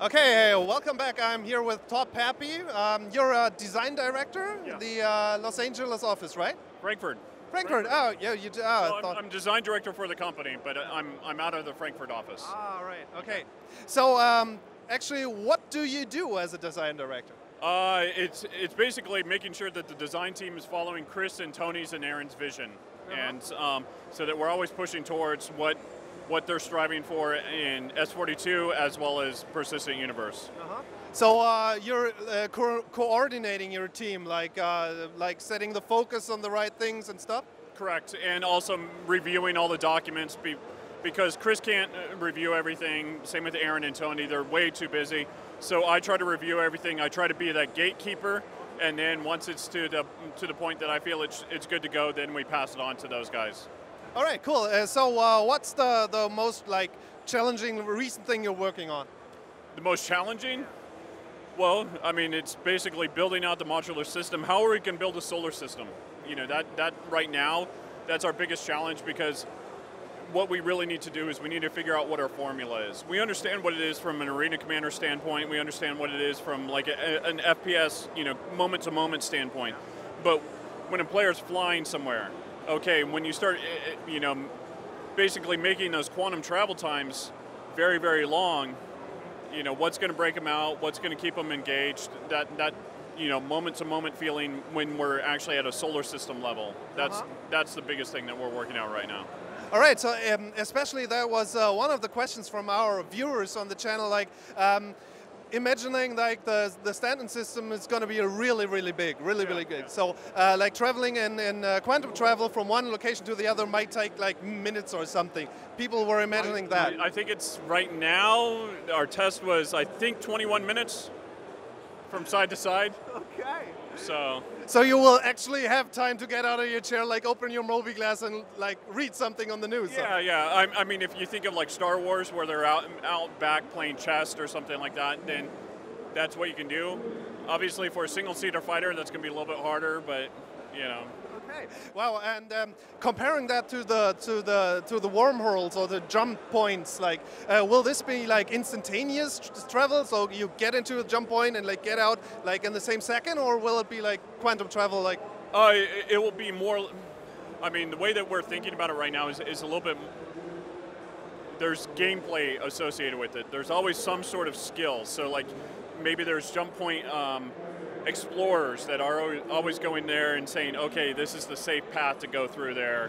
Okay, welcome back. I'm here with Todd Papy. You're a design director, yeah. The Los Angeles office, right? Frankfurt. Oh, yeah. You. I'm design director for the company, but I'm out of the Frankfurt office. Ah, right. Okay. So, actually, what do you do as a design director? It's basically making sure that the design team is following Chris and Tony's and Aaron's vision, and so that we're always pushing towards what they're striving for in S42 as well as Persistent Universe. So you're coordinating your team, like setting the focus on the right things and stuff? Correct, and also reviewing all the documents because Chris can't review everything. Same with Aaron and Tony, they're way too busy. So I try to review everything. I try to be that gatekeeper, and then once it's to the point that I feel it's good to go, then we pass it on to those guys. All right, cool. So what's the most challenging recent thing you're working on? The most challenging? Well, I mean, it's basically building out the modular system. How are we going to build a solar system? You know, that right now, that's our biggest challenge, because what we really need to do is we need to figure out what our formula is. We understand what it is from an Arena Commander standpoint. We understand what it is from like an FPS, you know, moment-to-moment standpoint. But when a player's flying somewhere, okay, when you start, you know, basically making those quantum travel times very, very long, you know, what's going to break them out? What's going to keep them engaged? That you know, moment-to-moment feeling when we're actually at a solar system level. That's the biggest thing that we're working out right now. All right, so especially that was one of the questions from our viewers on the channel, imagining the Stanton system is going to be really big. Yeah. So traveling in quantum travel from one location to the other might take minutes or something. People were imagining that. I think it's right now, our test was 21 minutes from side to side. Okay. So you will actually have time to get out of your chair, open your Mobi glass and read something on the news. Yeah. I mean, if you think of Star Wars, where they're out back playing chess or something like that, then that's what you can do. Obviously, for a single-seater fighter, that's going to be a little bit harder, but you know. Okay. Wow. And comparing that to the wormholes or the jump points, will this be instantaneous travel? So you get into a jump point and get out in the same second, or will it be quantum travel? It will be more. I mean, the way that we're thinking about it right now is a little bit. There's gameplay associated with it. There's always some sort of skill. So maybe there's jump point. Explorers that are always going there and saying, okay, this is the safe path to go through there.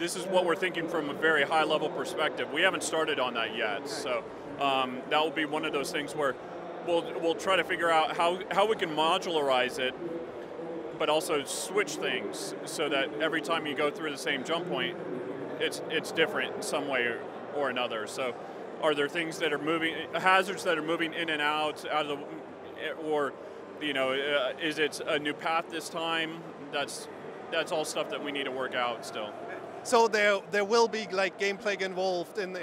This is what we're thinking from a very high level perspective. We haven't started on that yet, so that will be one of those things where we'll try to figure out how we can modularize it, but also switch things so that every time you go through the same jump point, it's different in some way or another. So are there things that are moving, hazards that are moving in and out of the, or you know, is it a new path this time? That's all stuff that we need to work out still. So there will be gameplay involved in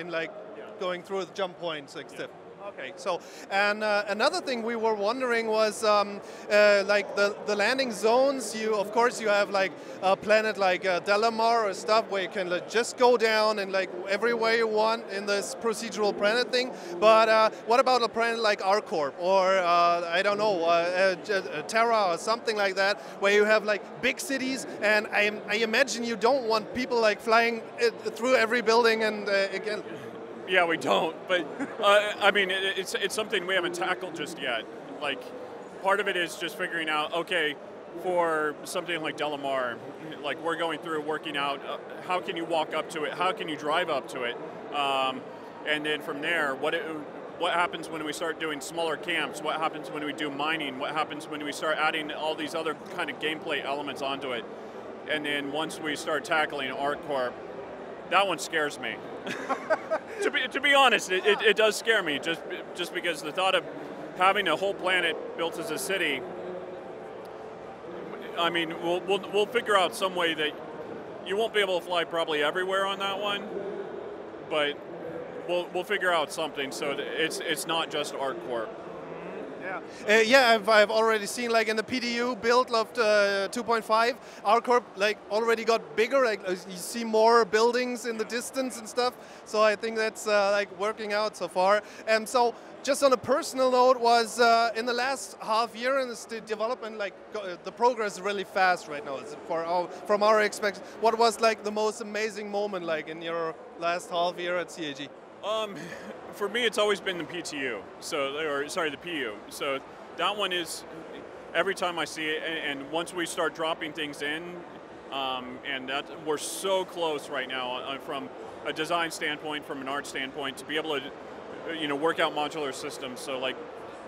going through the jump points and stuff. Okay. So and another thing we were wondering was the landing zones. You of course you have a planet Delamar or stuff where you can just go down and everywhere you want in this procedural planet thing. But what about a planet ArcCorp or I don't know Terra or something like that, where you have big cities? And I imagine you don't want people flying through every building and again. Yeah, we don't, but I mean, it's something we haven't tackled just yet. Part of it is just figuring out, okay, for something like Delamar, we're going through working out, how can you walk up to it? How can you drive up to it? And then from there, what happens when we start doing smaller camps? What happens when we do mining? What happens when we start adding all these other kind of gameplay elements onto it? And then once we start tackling ArcCorp, that one scares me. To be honest, it does scare me just because the thought of having a whole planet built as a city. I mean, we'll figure out some way that you won't be able to fly probably everywhere on that one, but we'll figure out something so that it's not just ArcCorp. Yeah, I've already seen, like, in the PDU build of 2.5, ArcCorp like already got bigger. Like, you see more buildings in the distance and stuff. So I think that's like working out so far. And so, just on a personal note, was in the last half year in the development, like the progress is really fast right now. For our, from our expectation, what was like the most amazing moment, like in your last half year at CAG? For me, it's always been the PTU. So, or sorry, the PU. So that one is every time I see it, and once we start dropping things in, and that we're so close right now from a design standpoint, from an art standpoint, to be able to, you know, work out modular systems. So, like,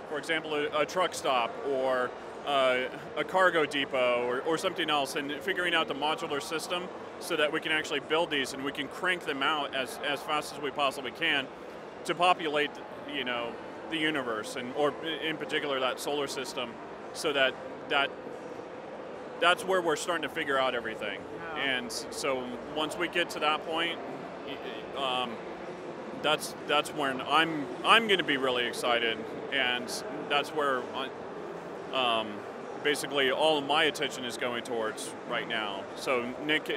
for example, a truck stop or a cargo depot or something else, and figuring out the modular system so that we can actually build these and we can crank them out as fast as we possibly can to populate, you know, the universe, and or in particular that solar system, so that that's where we're starting to figure out everything. Wow. And so once we get to that point, that's when I'm going to be really excited, and that's where basically all of my attention is going towards right now. So Nick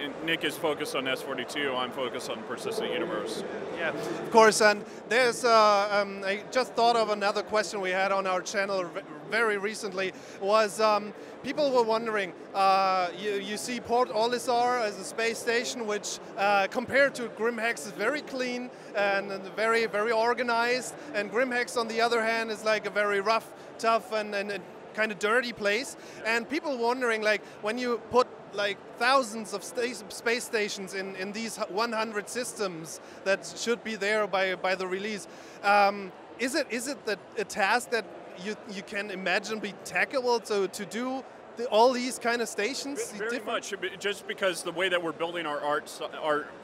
is focused on S42. I'm focused on Persistent Universe. Yeah, of course. And there's I just thought of another question we had on our channel very recently. Was people were wondering, you see Port Olisar as a space station, which compared to Grim Hex is very clean and very, very organized, and Grim Hex on the other hand is like a very rough, tough, and kind of dirty place. And people wondering, like, when you put like thousands of space stations in these 100 systems that should be there by the release, is it that a task that you can imagine be tackleable to do all these kind of stations? Very much, just because the way that we're building our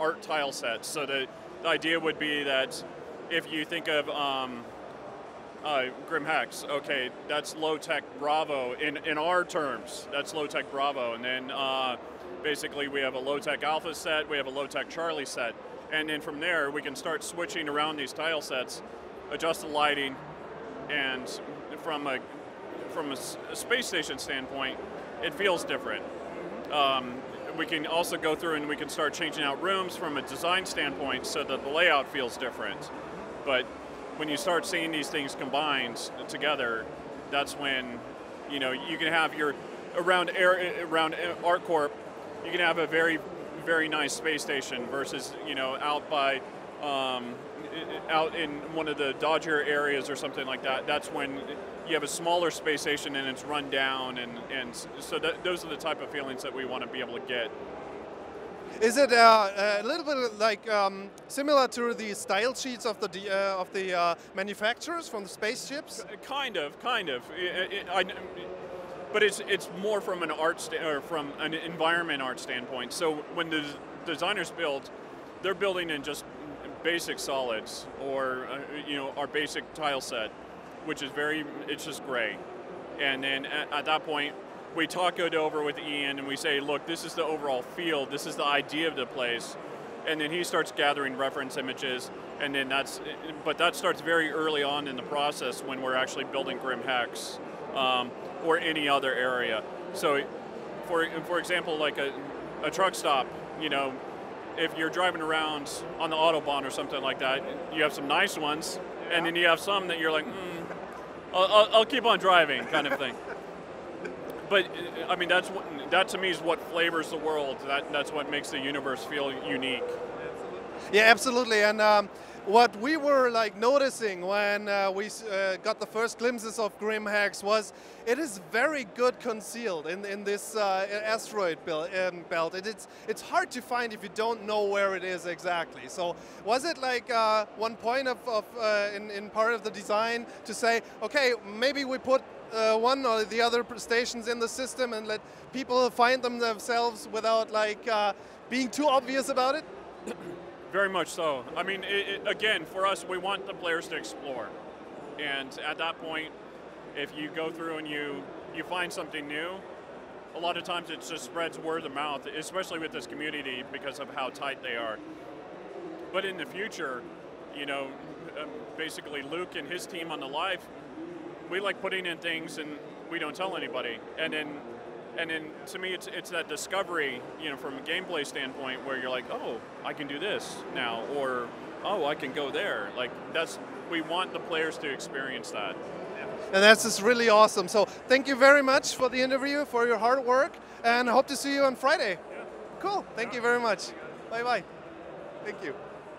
art tile sets. So the idea would be that if you think of Grim Hex, okay, that's low-tech Bravo in our terms. That's low-tech Bravo, and then basically we have a low-tech Alpha set, we have a low-tech Charlie set, and then from there we can start switching around these tile sets, adjust the lighting, and from a space station standpoint, it feels different. We can also go through and we can start changing out rooms from a design standpoint so that the layout feels different. But when you start seeing these things combined together, that's when, you know, you can have your around ArcCorp, you can have a very, very nice space station versus, you know, out by out in one of the dodgier areas or something like that. That's when you have a smaller space station and it's run down, and so those are the type of feelings that we want to be able to get. Is it a little bit like similar to the style sheets of the manufacturers from the spaceships? Kind of. But it's more from an environment art standpoint. So when the designers build, they're building in just basic solids or you know, our basic tile set, which is it's just gray. And then at that point, we talk it over with Ian and we say, look, this is the overall field, this is the idea of the place, and then he starts gathering reference images, and then that starts very early on in the process when we're actually building Grim Hex or any other area. So for example, like a truck stop, you know, if you're driving around on the Autobahn or something like that, you have some nice ones, yeah, and then you have some that you're like, I'll keep on driving kind of thing. But I mean, that to me is what flavors the world. That's what makes the universe feel unique. Yeah, absolutely. And what we were like noticing when we got the first glimpses of Grim Hex was it is very good concealed in this asteroid belt. It's hard to find if you don't know where it is exactly. So was it like one point in part of the design to say, okay, maybe we put one or the other stations in the system and let people find them themselves without like being too obvious about it? Very much so. I mean, again, for us, we want the players to explore, and at that point, if you go through and you find something new, a lot of times it just spreads word of mouth, especially with this community because of how tight they are. But in the future, you know, basically Luke and his team on the live we like putting in things and we don't tell anybody. And then to me, it's that discovery, you know, from a gameplay standpoint where you're like, oh, I can do this now, or oh, I can go there. Like that's, we want the players to experience that. And that's just really awesome. So thank you very much for the interview, for your hard work, and hope to see you on Friday. Yeah. Cool. Thank you very much. Bye-bye. Thank you.